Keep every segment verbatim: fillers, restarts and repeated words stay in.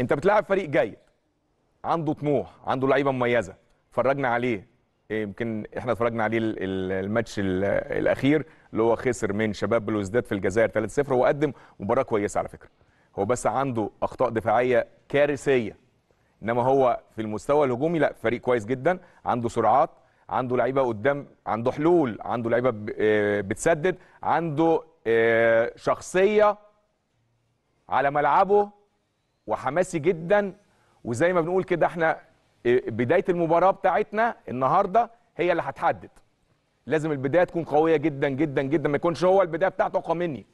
انت بتلاعب فريق جيد عنده طموح، عنده لعيبه مميزه، اتفرجنا عليه، يمكن احنا اتفرجنا عليه الماتش الاخير اللي هو خسر من شباب بلوزداد في الجزائر ثلاثة صفر، وقدم مباراه كويسه على فكره. هو بس عنده اخطاء دفاعيه كارثيه، انما هو في المستوى الهجومي لا، فريق كويس جدا، عنده سرعات، عنده لعيبه قدام، عنده حلول، عنده لعيبه بتسدد، عنده شخصيه على ملعبه وحماسي جدا. وزي ما بنقول كده احنا بدايه المباراه بتاعتنا النهارده هي اللي هتحدد. لازم البدايه تكون قويه جدا جدا جدا، ما يكونش هو البدايه بتاعته اقوى مني.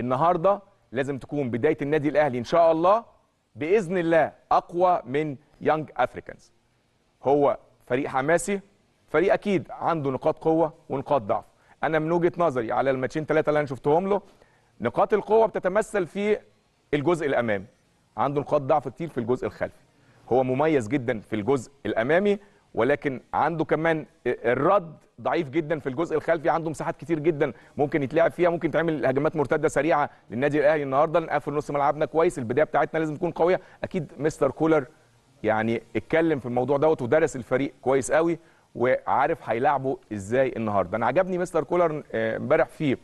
النهارده لازم تكون بدايه النادي الاهلي ان شاء الله باذن الله اقوى من يانج افريكانز. هو فريق حماسي، فريق اكيد عنده نقاط قوه ونقاط ضعف. انا من وجهه نظري على الماتشين ثلاثه اللي انا شفتهم له، نقاط القوه بتتمثل في الجزء الامامي، عنده نقاط ضعف كتير في الجزء الخلفي. هو مميز جدا في الجزء الامامي، ولكن عنده كمان الرد ضعيف جدا في الجزء الخلفي، عنده مساحات كتير جدا ممكن يتلعب فيها، ممكن تعمل هجمات مرتده سريعه للنادي الاهلي. النهارده نقفل نص ملعبنا كويس، البدايه بتاعتنا لازم تكون قويه. اكيد مستر كولر يعني اتكلم في الموضوع دوت ودرس الفريق كويس قوي وعارف هيلاعبه ازاي النهارده. انا عجبني مستر كولر امبارح في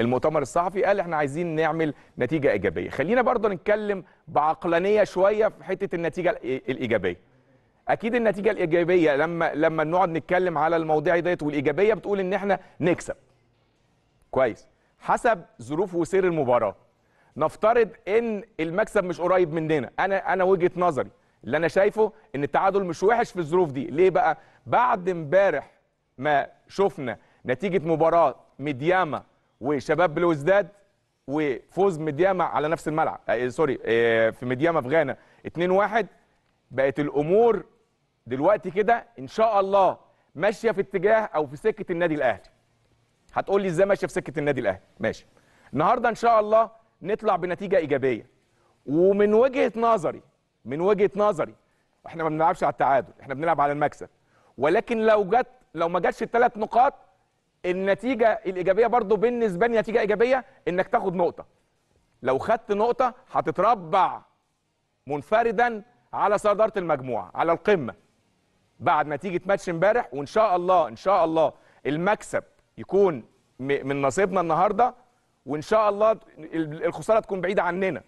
المؤتمر الصحفي، قال احنا عايزين نعمل نتيجه ايجابيه. خلينا برضه نتكلم بعقلانيه شويه في حته النتيجه الايجابيه. اكيد النتيجه الايجابيه لما لما نقعد نتكلم على المواضيع ديت، والايجابيه بتقول ان احنا نكسب كويس حسب ظروف وسير المباراه. نفترض ان المكسب مش قريب مننا، انا انا وجهه نظري اللي انا شايفه ان التعادل مش وحش في الظروف دي. ليه بقى؟ بعد امبارح ما شفنا نتيجه مباراه ميدياما وشباب بلوزداد وفوز ميدياما على نفس الملعب، آه سوري آه في ميدياما في غانا اتنين واحد، بقت الامور دلوقتي كده ان شاء الله ماشيه في اتجاه او في سكه النادي الاهلي. هتقول لي ازاي ماشيه في سكه النادي الاهلي؟ ماشي. النهارده ان شاء الله نطلع بنتيجه ايجابيه، ومن وجهه نظري من وجهه نظري احنا ما بنلعبش على التعادل، احنا بنلعب على المكسب. ولكن لو جت لو ما جاتش الثلاث نقاط، النتيجه الايجابيه برضو بالنسبه لي نتيجه ايجابيه انك تاخد نقطه. لو خدت نقطه هتتربع منفردا على صداره المجموعه على القمه بعد نتيجه ماتش امبارح. وان شاء الله ان شاء الله المكسب يكون من نصيبنا النهارده، وان شاء الله الخساره تكون بعيده عننا.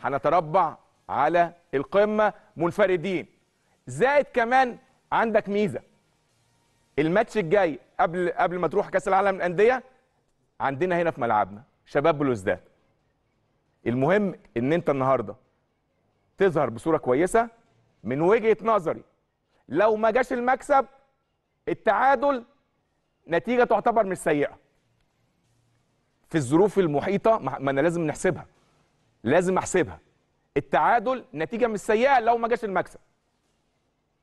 هنتربع على القمه منفردين. زائد كمان عندك ميزه، الماتش الجاي قبل قبل ما تروح كاس العالم للانديه عندنا هنا في ملعبنا شباب بلوزداد. المهم ان انت النهارده تظهر بصوره كويسه. من وجهه نظري لو ما جاش المكسب، التعادل نتيجه تعتبر مش سيئه في الظروف المحيطه. ما انا لازم نحسبها، لازم احسبها. التعادل نتيجه مش سيئه لو ما جاش المكسب.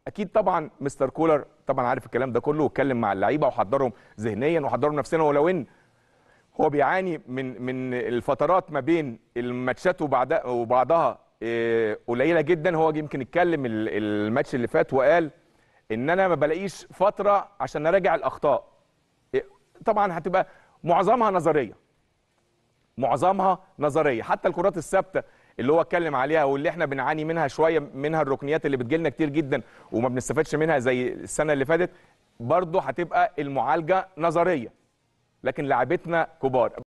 اكيد طبعا مستر كولر طبعا عارف الكلام ده كله، واتكلم مع اللعيبه وحضرهم ذهنيا وحضرهم نفسيا، ولو ان هو بيعاني من من الفترات ما بين الماتشات وبعدها وبعضها قليله جدا. هو يمكن اتكلم الماتش اللي فات وقال ان انا ما بلاقيش فتره عشان اراجع الاخطاء. طبعا هتبقى معظمها نظريه، معظمها نظريه. حتى الكرات الثابته اللي هو اتكلم عليها واللي احنا بنعاني منها شويه، منها الركنيات اللي بتجيلنا كتير جدا وما بنستفادش منها زي السنه اللي فاتت، برضه هتبقى المعالجه نظريه. لكن لعبتنا كبار.